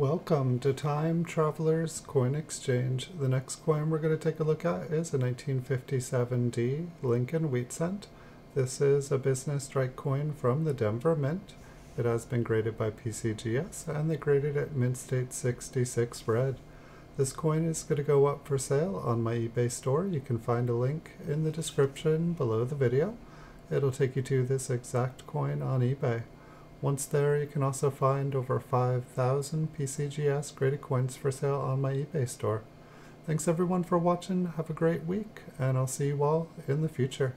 Welcome to Time Travelers Coin Exchange. The next coin we're going to take a look at is a 1957D Lincoln Wheat Cent. This is a business strike coin from the Denver Mint. It has been graded by PCGS, and they graded it Mint State 66 red. This coin is going to go up for sale on my eBay store. You can find a link in the description below the video. It'll take you to this exact coin on eBay. Once there, you can also find over 5,000 PCGS graded coins for sale on my eBay store. Thanks everyone for watching, have a great week, and I'll see you all in the future.